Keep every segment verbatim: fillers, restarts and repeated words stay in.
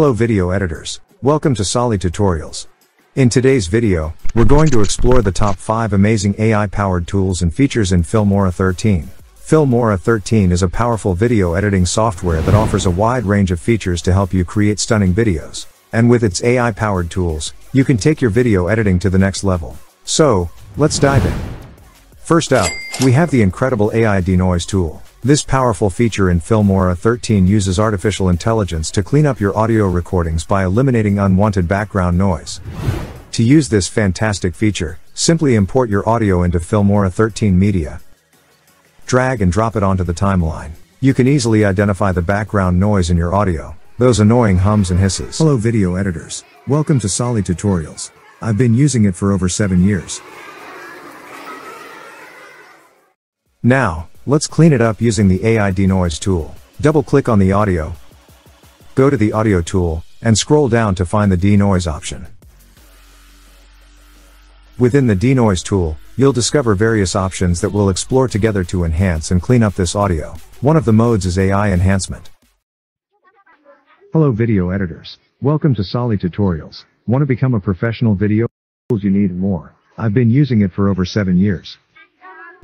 Hello video editors, welcome to Solly Tutorials. In today's video, we're going to explore the top five amazing A I-powered tools and features in Filmora thirteen. Filmora thirteen is a powerful video editing software that offers a wide range of features to help you create stunning videos. And with its A I-powered tools, you can take your video editing to the next level. So, let's dive in. First up, we have the incredible A I Denoise tool. This powerful feature in Filmora thirteen uses artificial intelligence to clean up your audio recordings by eliminating unwanted background noise. To use this fantastic feature, simply import your audio into Filmora thirteen Media. Drag and drop it onto the timeline. You can easily identify the background noise in your audio, those annoying hums and hisses. Hello video editors, welcome to Solly Tutorials. I've been using it for over seven years. Now, let's clean it up using the A I Denoise tool. Double-click on the audio, go to the audio tool, and scroll down to find the denoise option. Within the denoise tool, you'll discover various options that we'll explore together to enhance and clean up this audio. One of the modes is A I enhancement. Hello video editors, welcome to Solly Tutorials. Want to become a professional video? Tools you need and more. I've been using it for over seven years.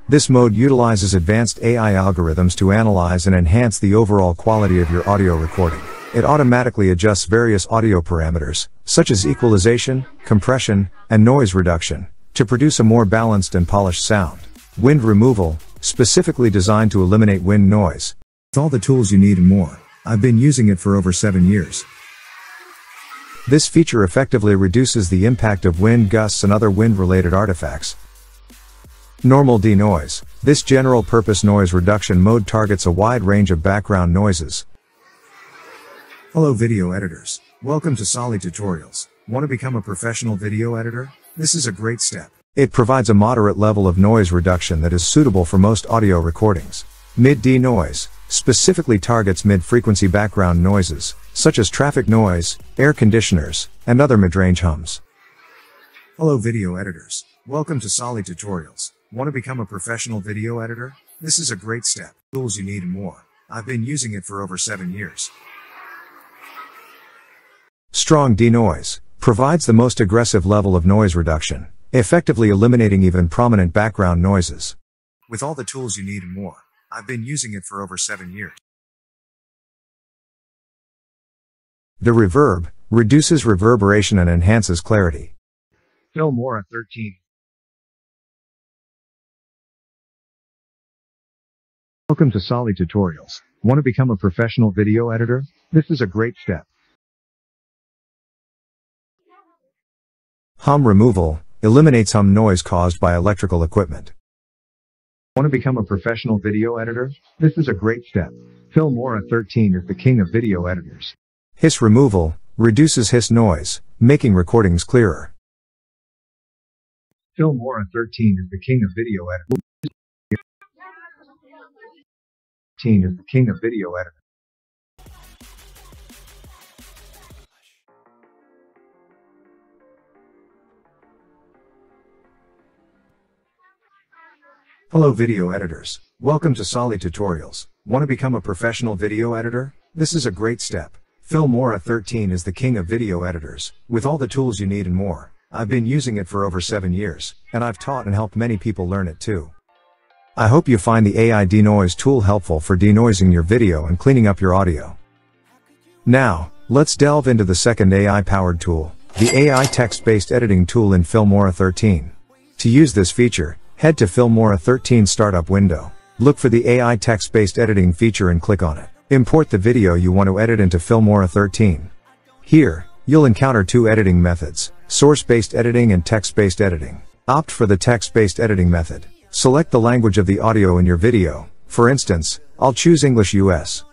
This mode utilizes advanced A I algorithms to analyze and enhance the overall quality of your audio recording. It automatically adjusts various audio parameters, such as equalization, compression, and noise reduction, to produce a more balanced and polished sound. Wind removal, specifically designed to eliminate wind noise. With all the tools you need and more, I've been using it for over seven years. This feature effectively reduces the impact of wind gusts and other wind-related artifacts. Normal denoise. This general purpose noise reduction mode targets a wide range of background noises. Hello video editors. Welcome to Solly Tutorials. Want to become a professional video editor? This is a great step. It provides a moderate level of noise reduction that is suitable for most audio recordings. Mid denoise specifically targets mid-frequency background noises, such as traffic noise, air conditioners, and other mid-range hums. Hello video editors. Welcome to Solly Tutorials. Want to become a professional video editor? This is a great step. Tools you need and more. I've been using it for over seven years. Strong denoise provides the most aggressive level of noise reduction, effectively eliminating even prominent background noises. With all the tools you need and more, I've been using it for over seven years. The reverb reduces reverberation and enhances clarity. Filmora thirteen. Welcome to Solly Tutorials. Want to become a professional video editor? This is a great step. Hum removal eliminates hum noise caused by electrical equipment. Want to become a professional video editor? This is a great step. Filmora thirteen is the king of video editors. Hiss removal reduces hiss noise, making recordings clearer. Filmora thirteen is the king of video editors. Is the king of video editor. Hello video editors, welcome to Solly Tutorials. Want to become a professional video editor? This is a great step. Filmora thirteen is the king of video editors, with all the tools you need and more. I've been using it for over seven years, and I've taught and helped many people learn it too. I hope you find the A I Denoise tool helpful for denoising your video and cleaning up your audio. Now, let's delve into the second A I-powered tool, the A I text-based editing tool in Filmora thirteen. To use this feature, head to Filmora thirteen startup window. Look for the A I text-based editing feature and click on it. Import the video you want to edit into Filmora thirteen. Here, you'll encounter two editing methods, source-based editing and text-based editing. Opt for the text-based editing method. Select the language of the audio in your video. For instance, I'll choose English U S.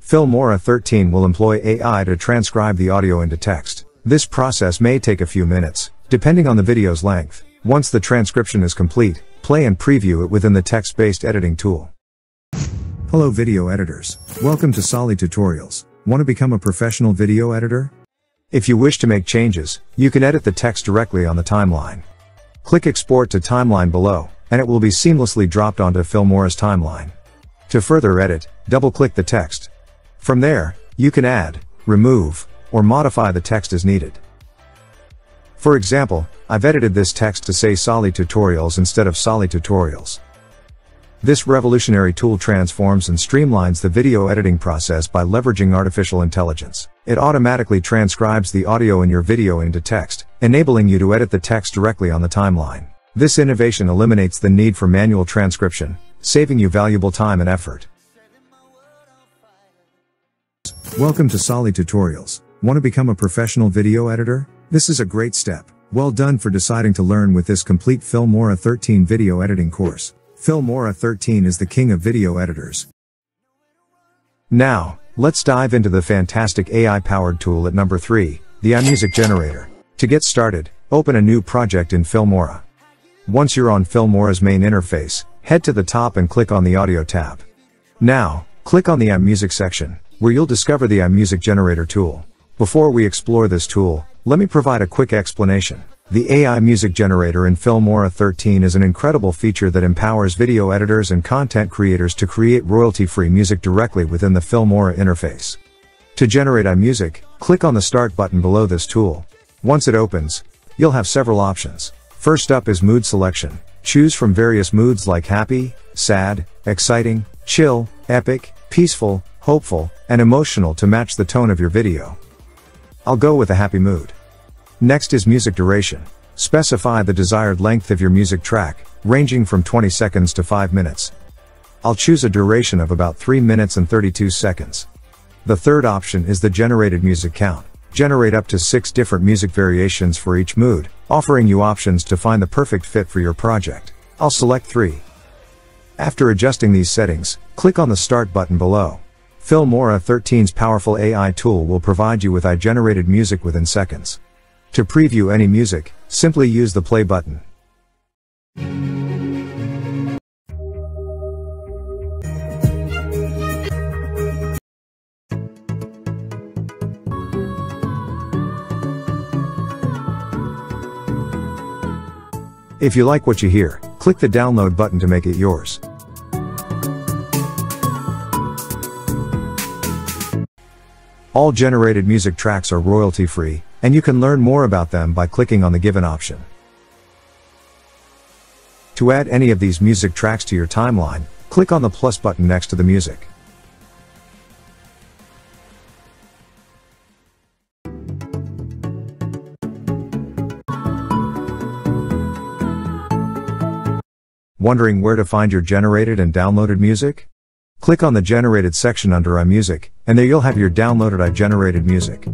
Filmora thirteen will employ A I to transcribe the audio into text. This process may take a few minutes, depending on the video's length. Once the transcription is complete, play and preview it within the text-based editing tool. Hello video editors. Welcome to Solly Tutorials. Want to become a professional video editor? If you wish to make changes, you can edit the text directly on the timeline. Click Export to Timeline below, and it will be seamlessly dropped onto Filmora's timeline. To further edit, double-click the text. From there, you can add, remove, or modify the text as needed. For example, I've edited this text to say Solly Tutorials instead of Solly Tutorials. This revolutionary tool transforms and streamlines the video editing process by leveraging artificial intelligence. It automatically transcribes the audio in your video into text, enabling you to edit the text directly on the timeline. This innovation eliminates the need for manual transcription, saving you valuable time and effort. Welcome to Solly Tutorials. Want to become a professional video editor? This is a great step. Well done for deciding to learn with this complete Filmora thirteen video editing course. Filmora thirteen is the king of video editors. Now, let's dive into the fantastic A I-powered tool at number three, the iMusic Generator. To get started, open a new project in Filmora. Once you're on Filmora's main interface, head to the top and click on the Audio tab. Now, click on the iMusic section, where you'll discover the iMusic Generator tool. Before we explore this tool, let me provide a quick explanation. The A I Music Generator in Filmora thirteen is an incredible feature that empowers video editors and content creators to create royalty-free music directly within the Filmora interface. To generate iMusic, click on the Start button below this tool. Once it opens, you'll have several options. First up is mood selection. Choose from various moods like happy, sad, exciting, chill, epic, peaceful, hopeful, and emotional to match the tone of your video. I'll go with a happy mood. Next is music duration. Specify the desired length of your music track, ranging from twenty seconds to five minutes. I'll choose a duration of about three minutes and thirty-two seconds. The third option is the generated music count. Generate up to six different music variations for each mood, offering you options to find the perfect fit for your project. I'll select three. After adjusting these settings, click on the Start button below. Filmora thirteen's powerful A I tool will provide you with iGenerated music within seconds. To preview any music, simply use the play button. If you like what you hear, click the download button to make it yours. All generated music tracks are royalty-free, and you can learn more about them by clicking on the given option. To add any of these music tracks to your timeline, click on the plus button next to the music. Wondering where to find your generated and downloaded music? Click on the generated section under iMusic, and there you'll have your downloaded iGenerated music.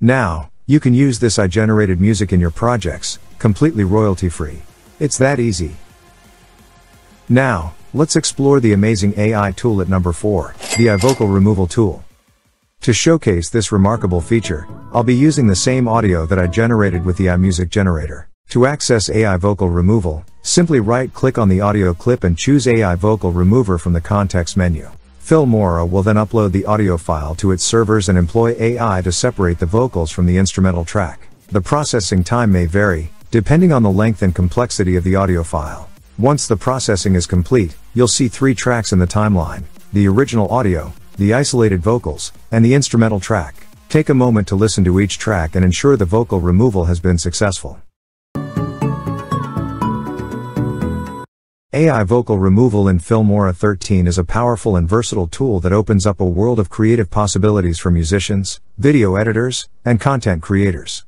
Now, you can use this iGenerated music in your projects, completely royalty-free. It's that easy. Now, let's explore the amazing A I tool at number four, the iVocal Removal tool. To showcase this remarkable feature, I'll be using the same audio that I generated with the iMusic Generator. To access A I Vocal Removal, simply right-click on the audio clip and choose A I Vocal Remover from the context menu. Filmora will then upload the audio file to its servers and employ A I to separate the vocals from the instrumental track. The processing time may vary, depending on the length and complexity of the audio file. Once the processing is complete, you'll see three tracks in the timeline: the original audio, the isolated vocals, and the instrumental track. Take a moment to listen to each track and ensure the vocal removal has been successful. A I Vocal Removal in Filmora thirteen is a powerful and versatile tool that opens up a world of creative possibilities for musicians, video editors, and content creators.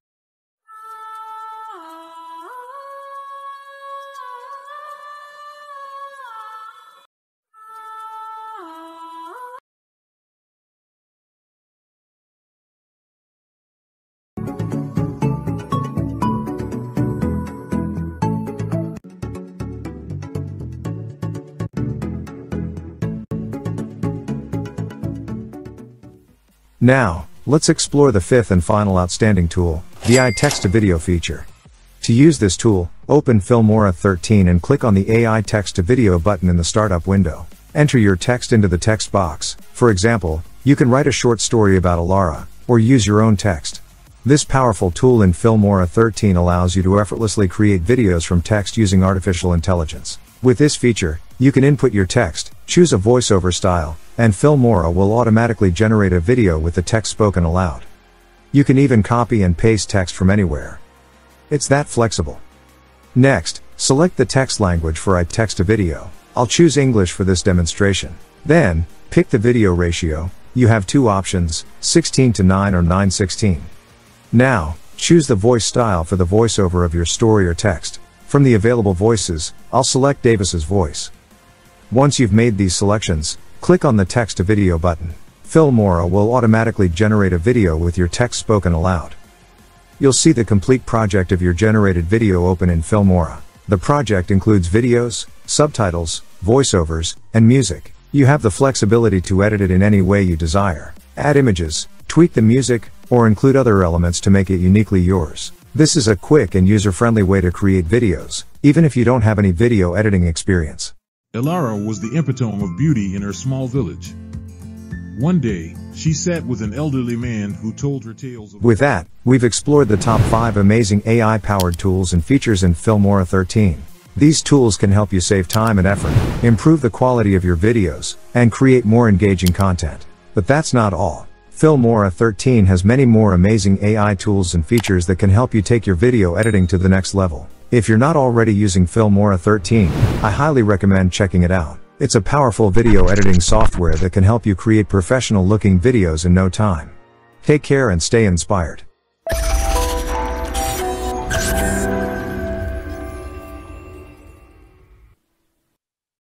Now, let's explore the fifth and final outstanding tool, the A I Text-to-Video feature. To use this tool, open Filmora thirteen and click on the A I Text-to-Video button in the startup window. Enter your text into the text box. For example, you can write a short story about Alara, or use your own text. This powerful tool in Filmora thirteen allows you to effortlessly create videos from text using artificial intelligence. With this feature, you can input your text, choose a voiceover style, and Filmora will automatically generate a video with the text spoken aloud. You can even copy and paste text from anywhere. It's that flexible. Next, select the text language for I text to video. I'll choose English for this demonstration. Then, pick the video ratio. You have two options, sixteen to nine or nine sixteen. Now, choose the voice style for the voiceover of your story or text. From the available voices, I'll select Davis's voice. Once you've made these selections, click on the text to video button. Filmora will automatically generate a video with your text spoken aloud. You'll see the complete project of your generated video open in Filmora. The project includes videos, subtitles, voiceovers, and music. You have the flexibility to edit it in any way you desire. Add images, tweak the music, or include other elements to make it uniquely yours. This is a quick and user-friendly way to create videos, even if you don't have any video editing experience. Elara was the epitome of beauty in her small village. One day, she sat with an elderly man who told her tales of... With that, we've explored the top five amazing A I-powered tools and features in Filmora thirteen. These tools can help you save time and effort, improve the quality of your videos, and create more engaging content. But that's not all. Filmora thirteen has many more amazing A I tools and features that can help you take your video editing to the next level. If you're not already using Filmora thirteen, I highly recommend checking it out. It's a powerful video editing software that can help you create professional-looking videos in no time. Take care and stay inspired.